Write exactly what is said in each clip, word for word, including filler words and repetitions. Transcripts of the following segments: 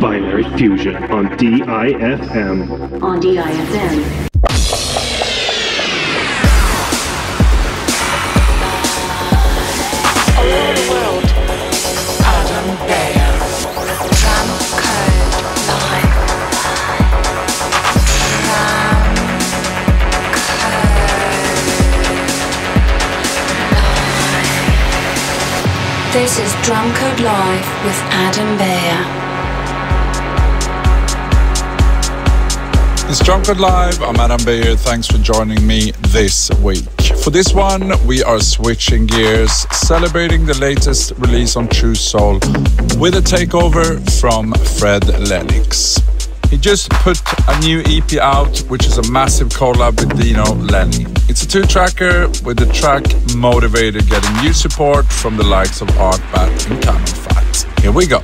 Binary Fusion on D I F M. On D I F M. This is Drumcode Live with Adam Beyer. It's Drumcode Live, I'm Adam Beyer, thanks for joining me this week. For this one, we are switching gears, celebrating the latest release on True Soul with a takeover from Fred Lennox. He just put a new E P out, which is a massive collab with Dino Lenny. It's a two-tracker with the track Motivated getting new support from the likes of Art Bat and Cannon Fat. Here we go.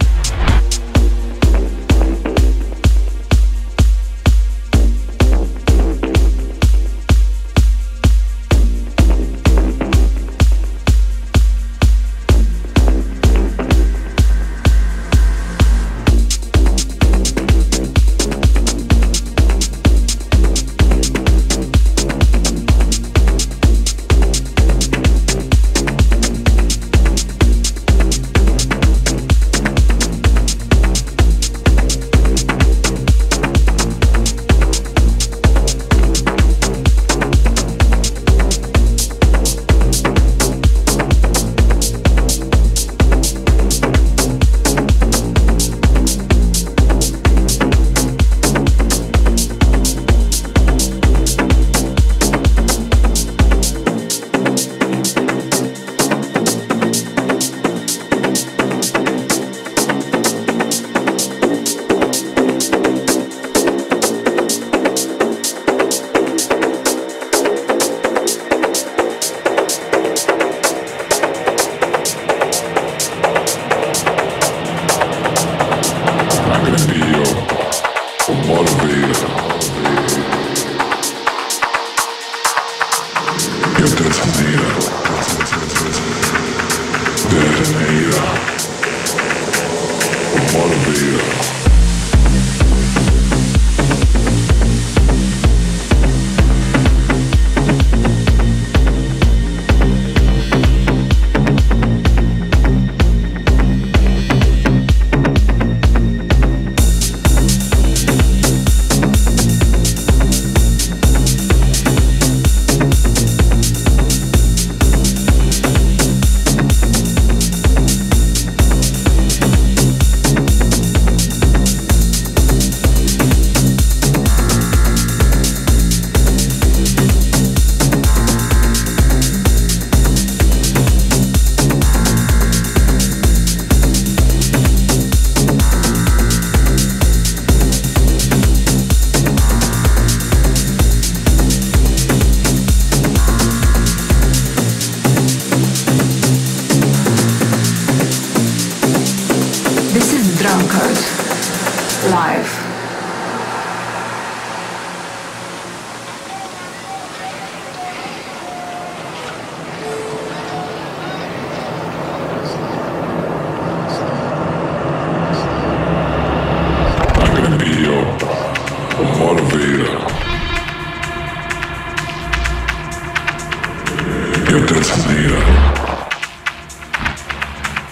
Detonator.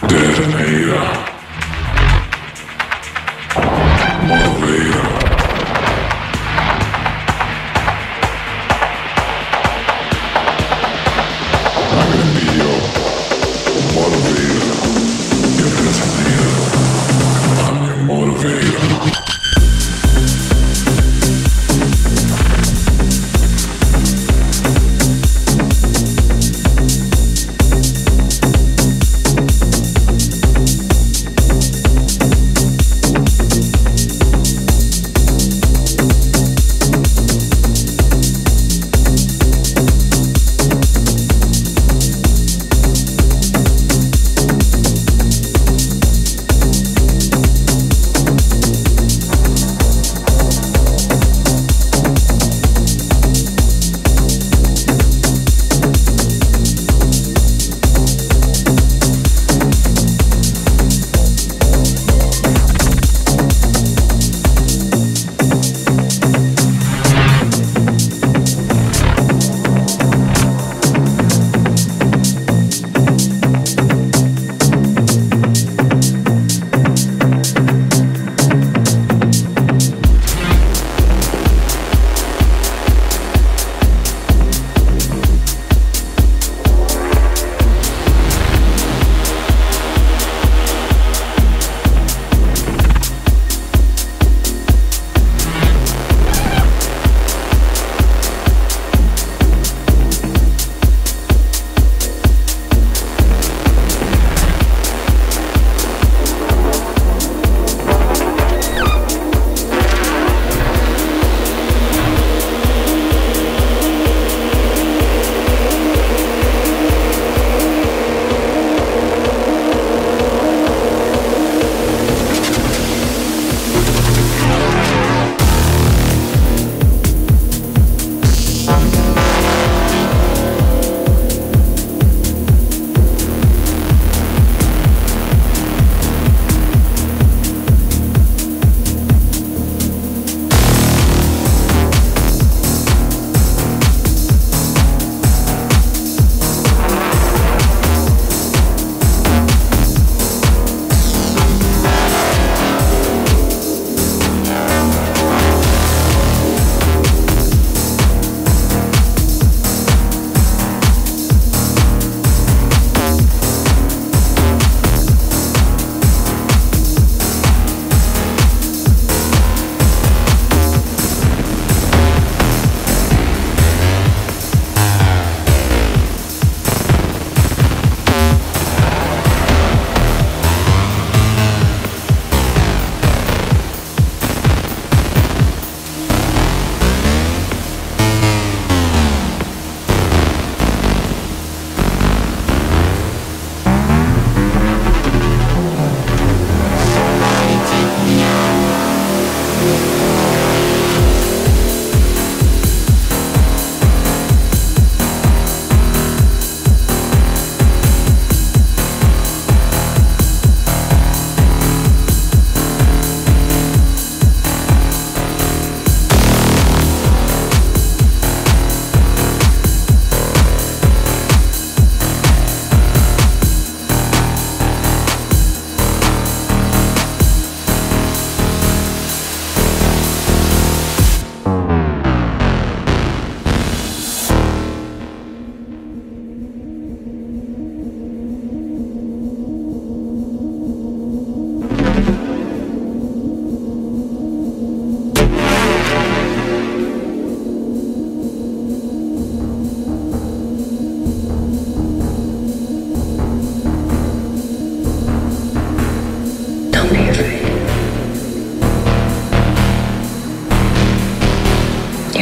Detonator.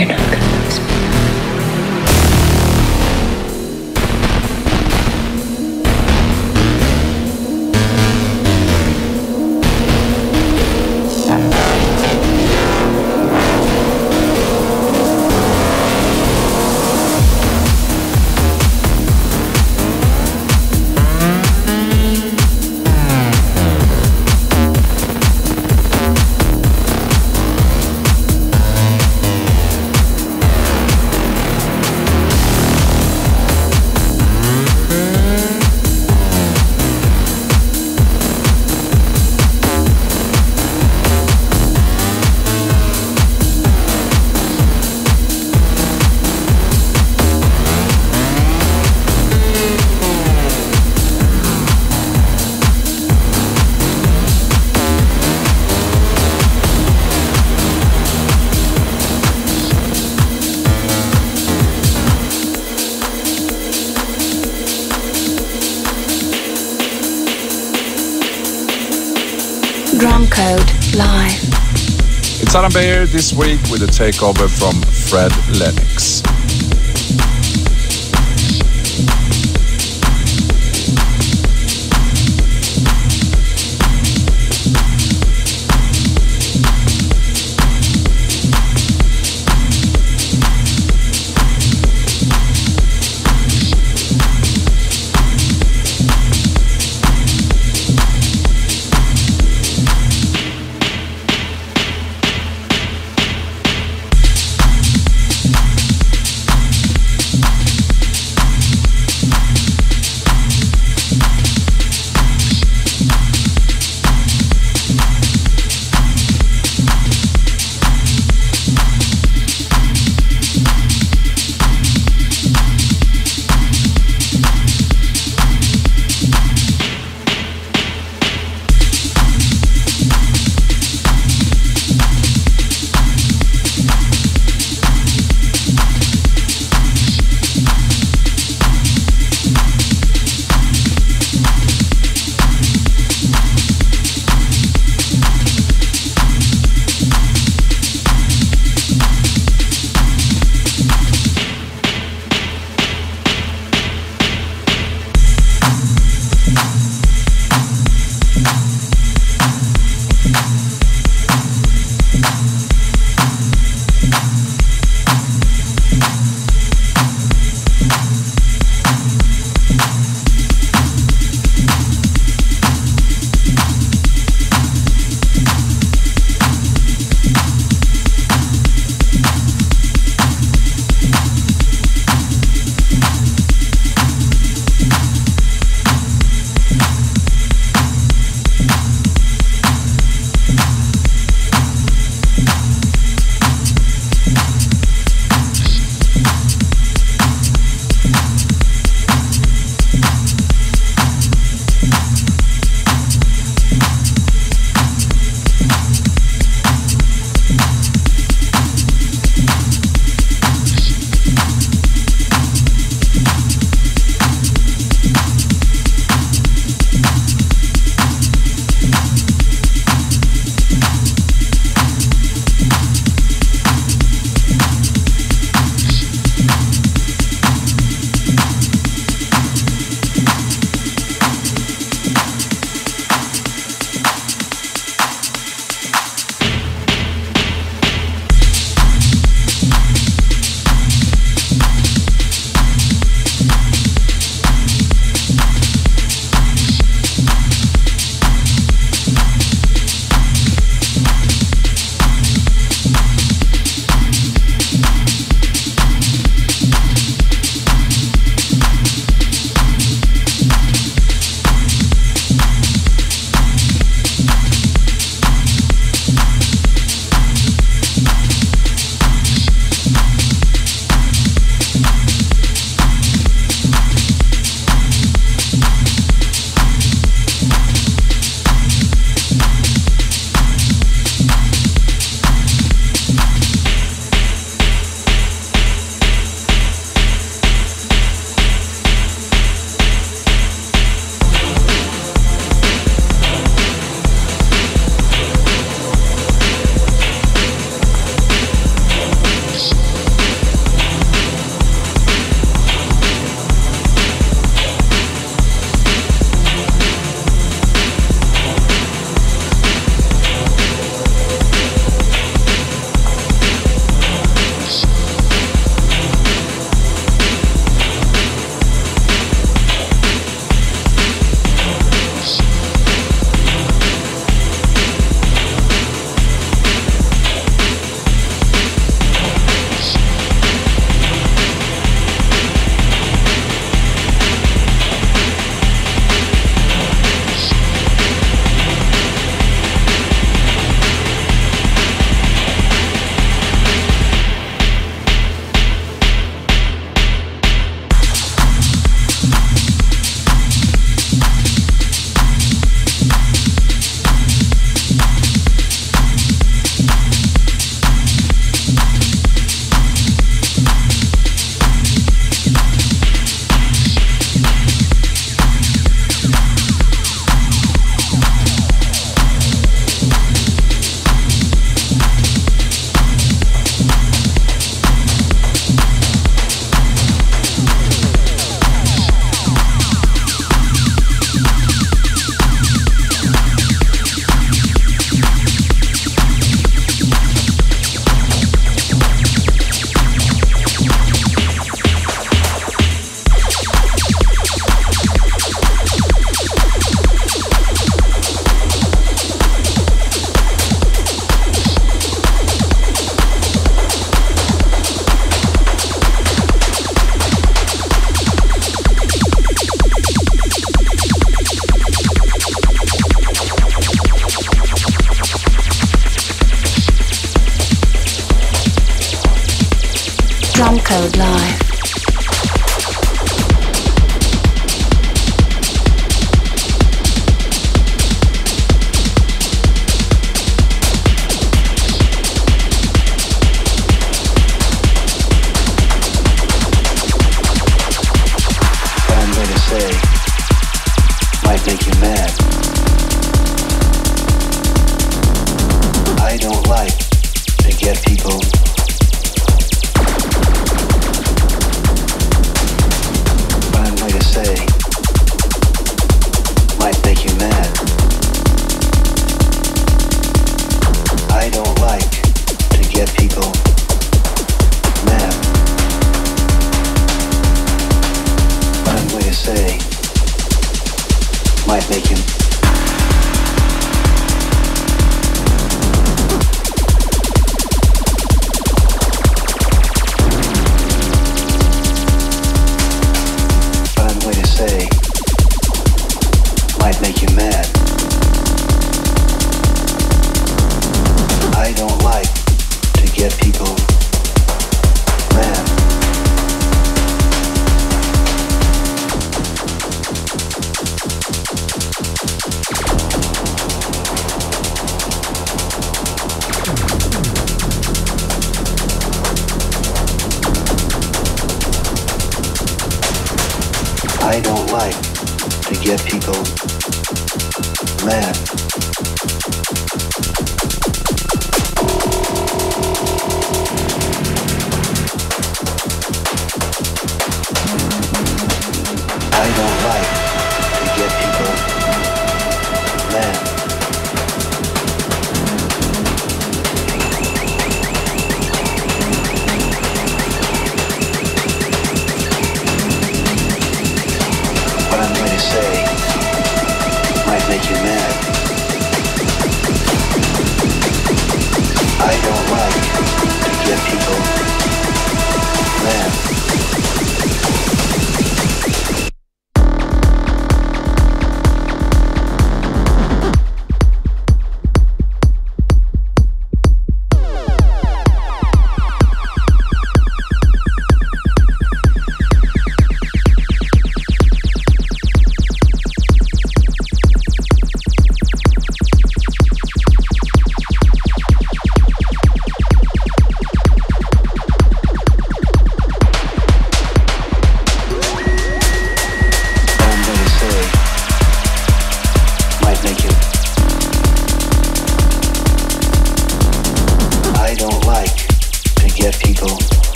you're not gonna lose me. Drumcode Live. It's Adam Beyer this week with a takeover from Fred Lennox. Drumcode Live. People.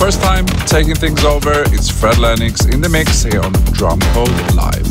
first time taking things over, it's Fred Lennox in the mix here on Drumcode Live.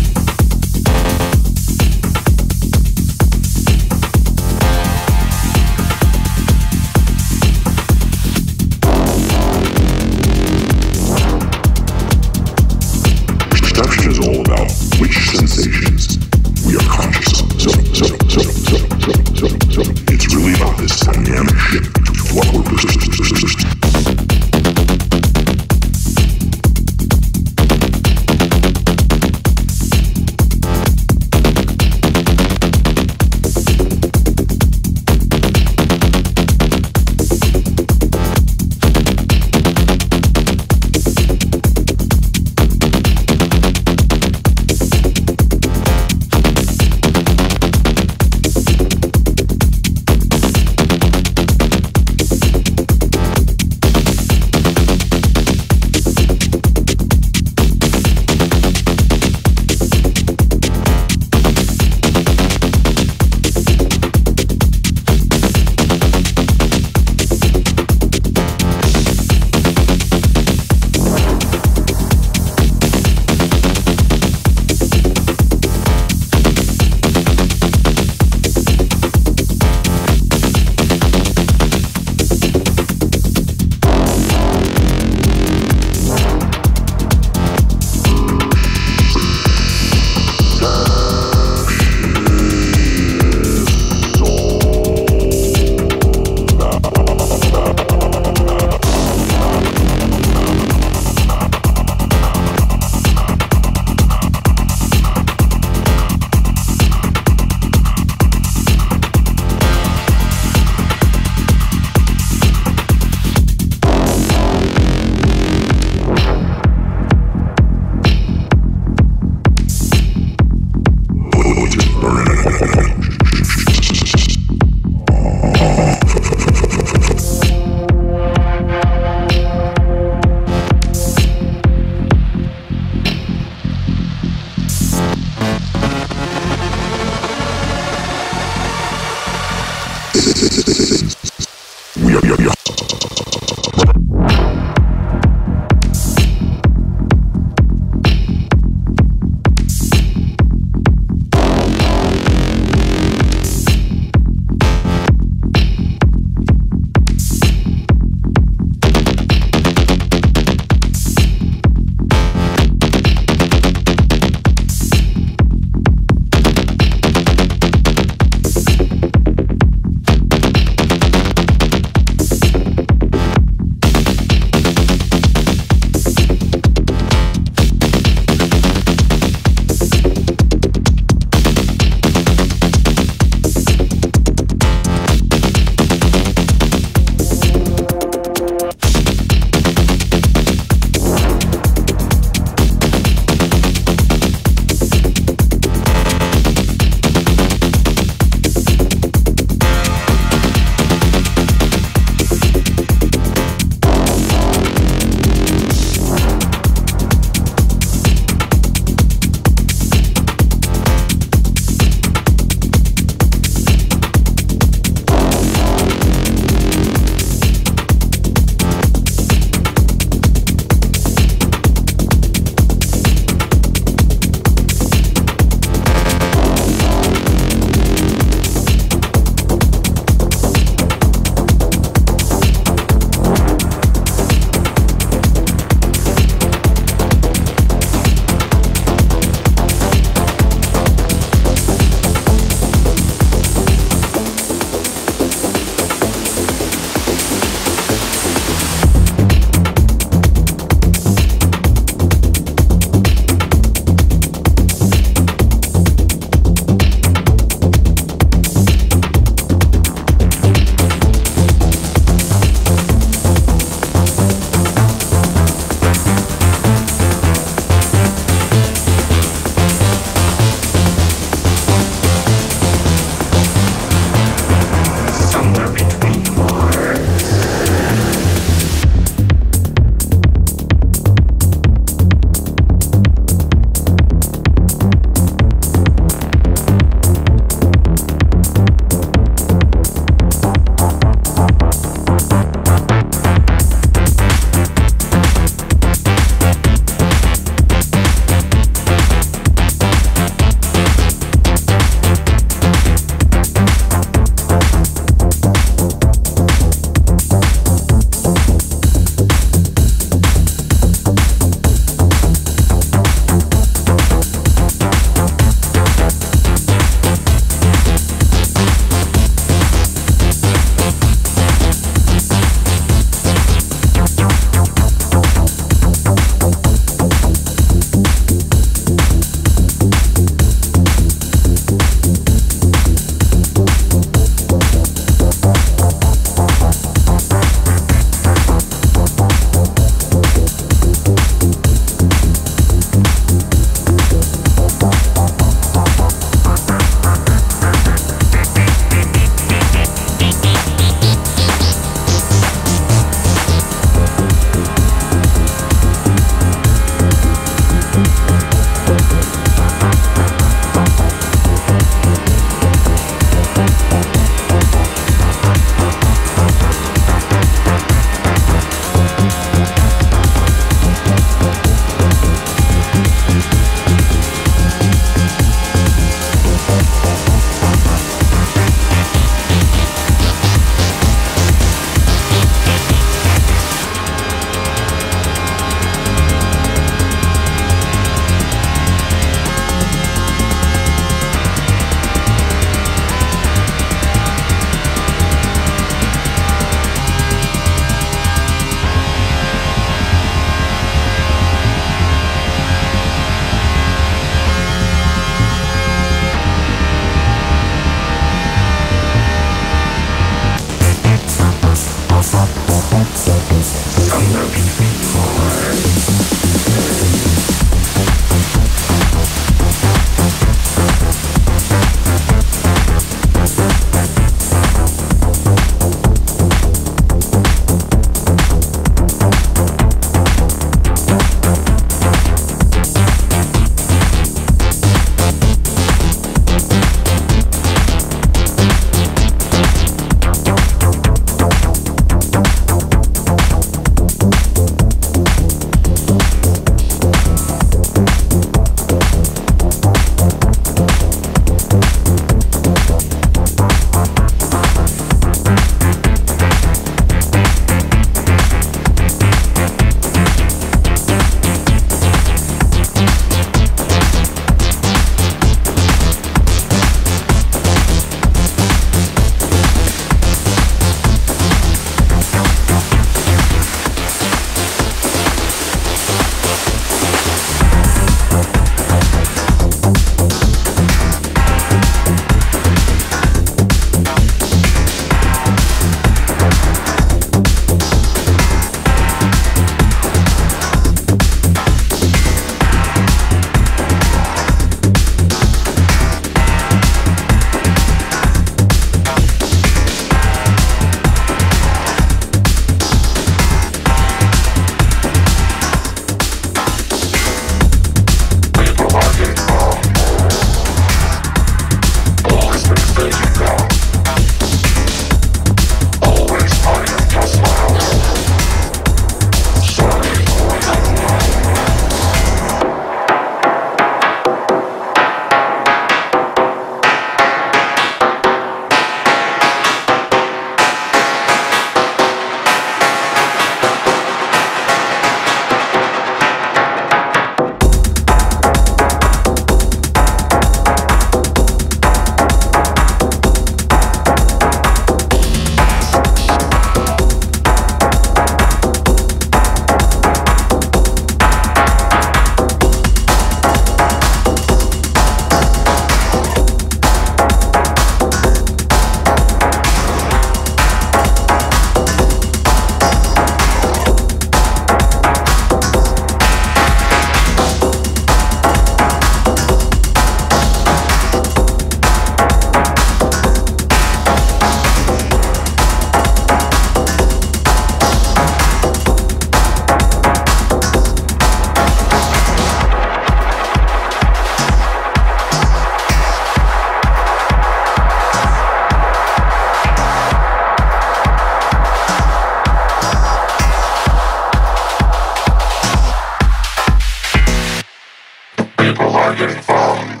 people are getting found.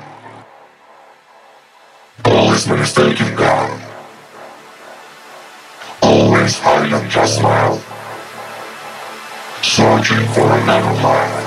Policeman is taking gun. Always hide and just smile. Searching for another life.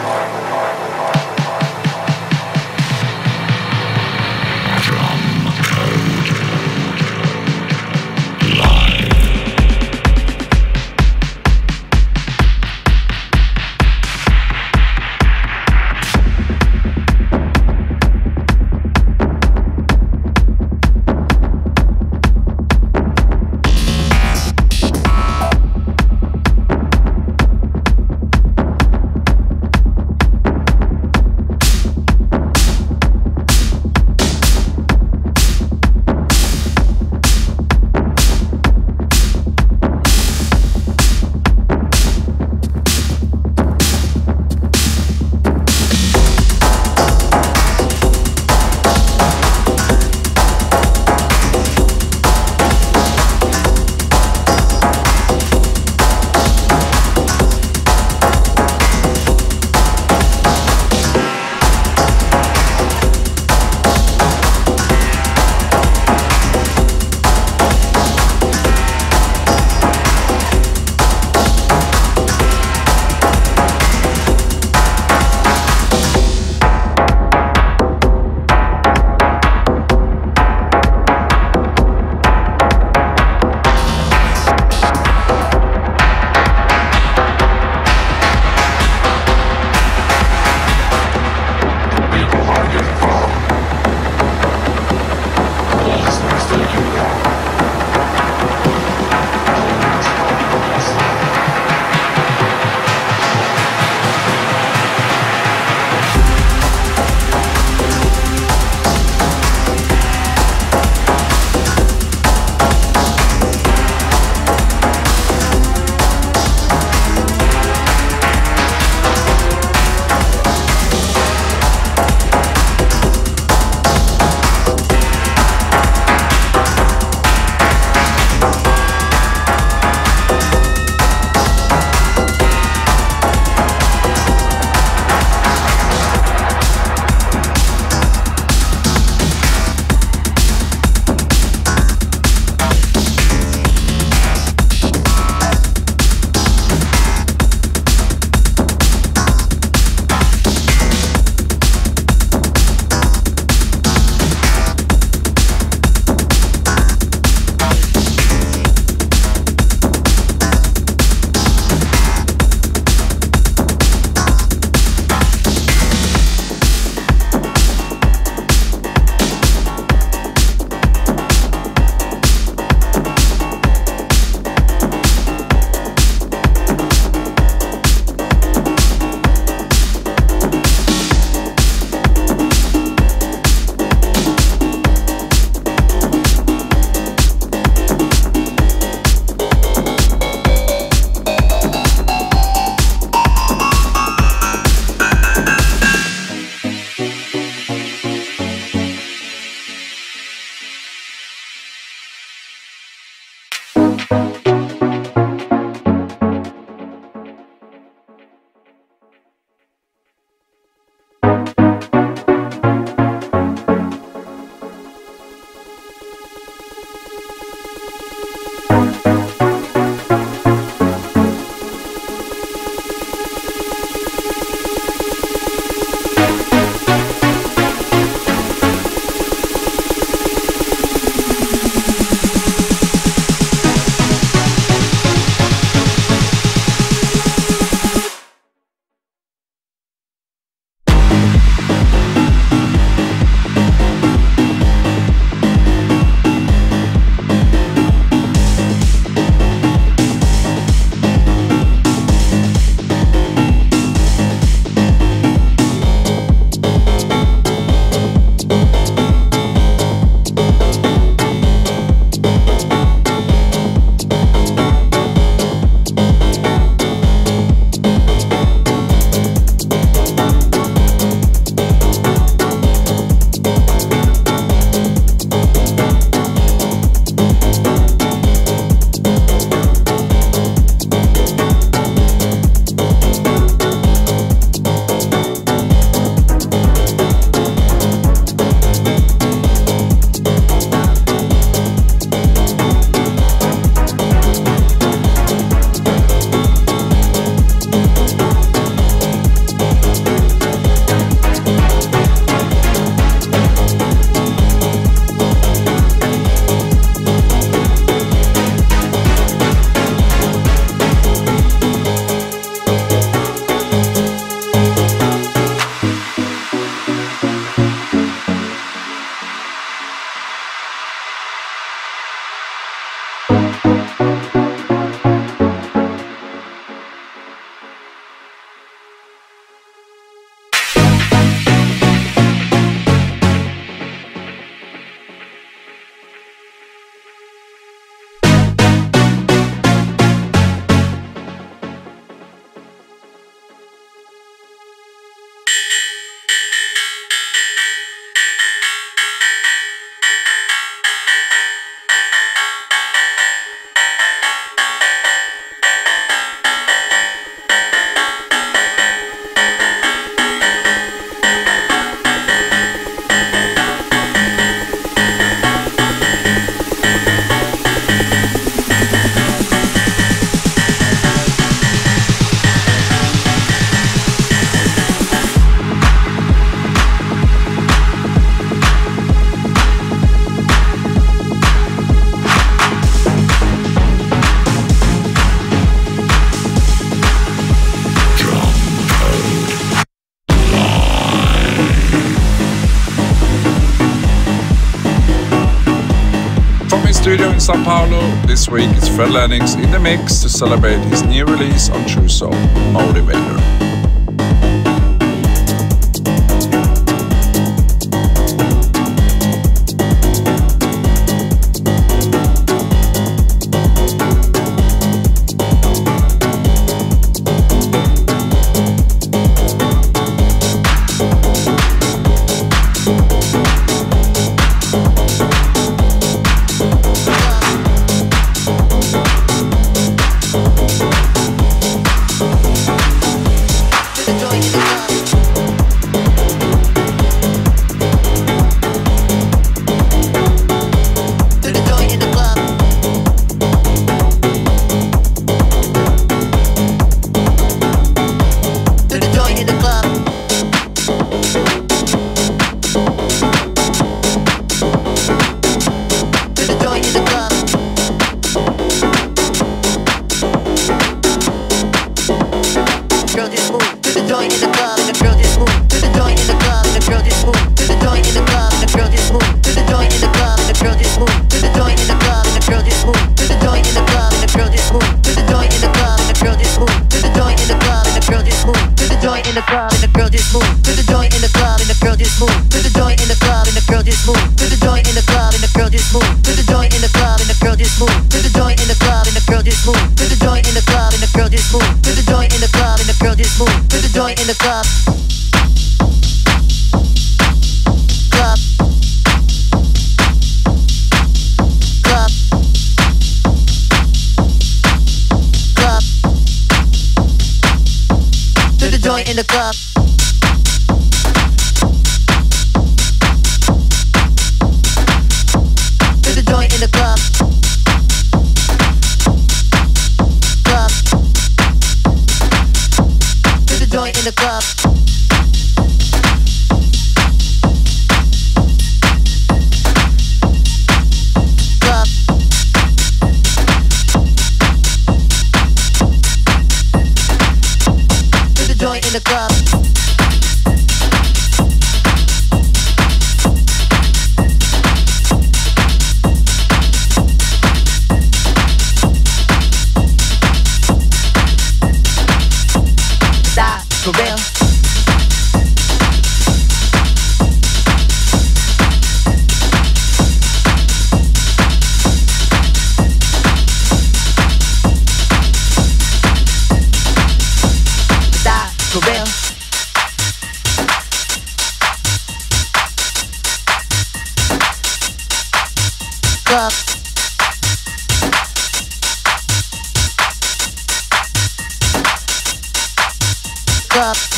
studio in Sao Paulo. This week it's Fred Lennox in the mix to celebrate his new release on True Soul, Motivator.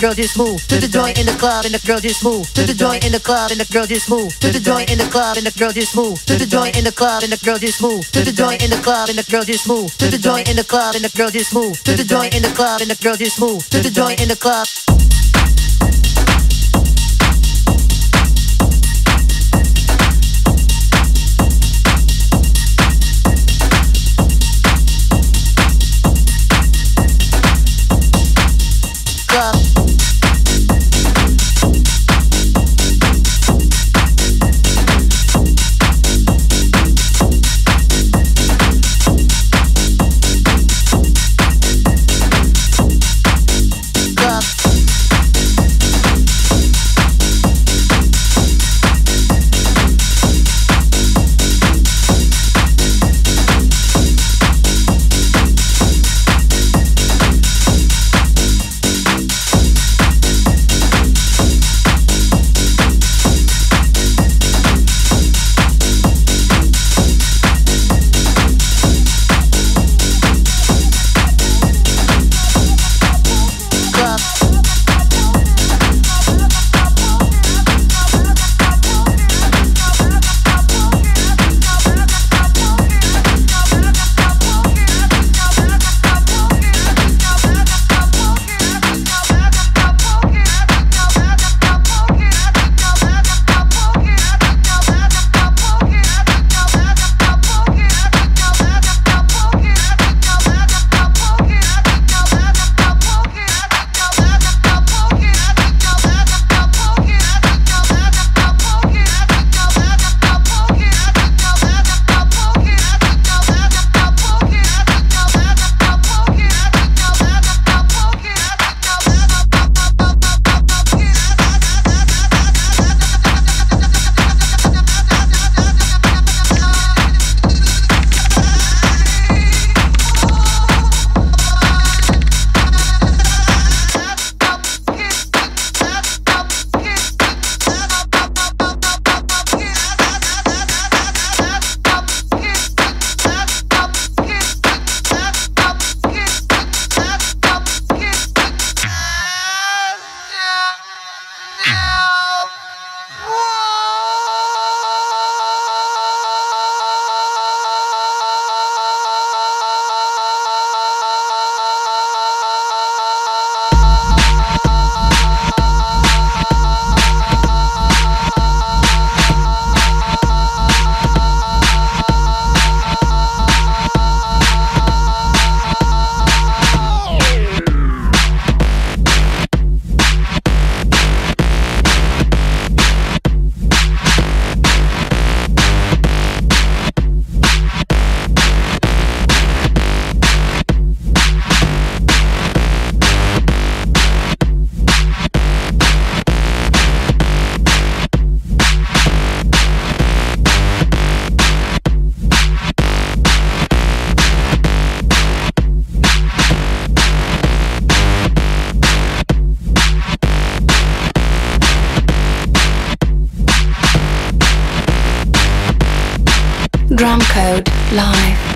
Girl just move to the joint in the club and the girl just move to the joint in the club and the girl just move to the joint in the club and the girl just move to the joint in the club and the girl just move to the joint in the club and the girl just move to the joint in the club and the girl just move to the joint in the club and the girl just move to the joint in the club. Club. Drumcode Live.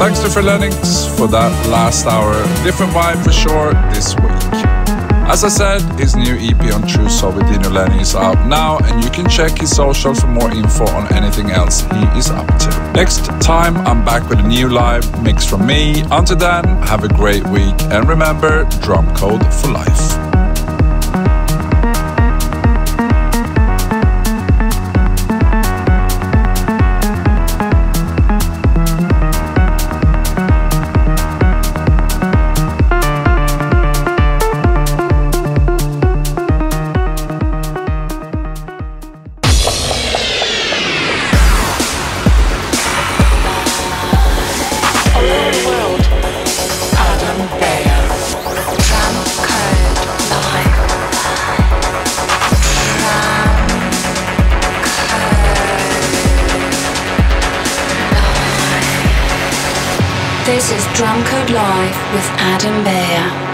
Thanks to Fred Lennox for that last hour. Different vibe for sure this week. As I said, his new E P on True Soul with Dino Lenny is out now, and you can check his social for more info on anything else he is up to. Next time, I'm back with a new live mix from me. Until then, have a great week, and remember, drum code for life. This is Drumcode Live with Adam Beyer.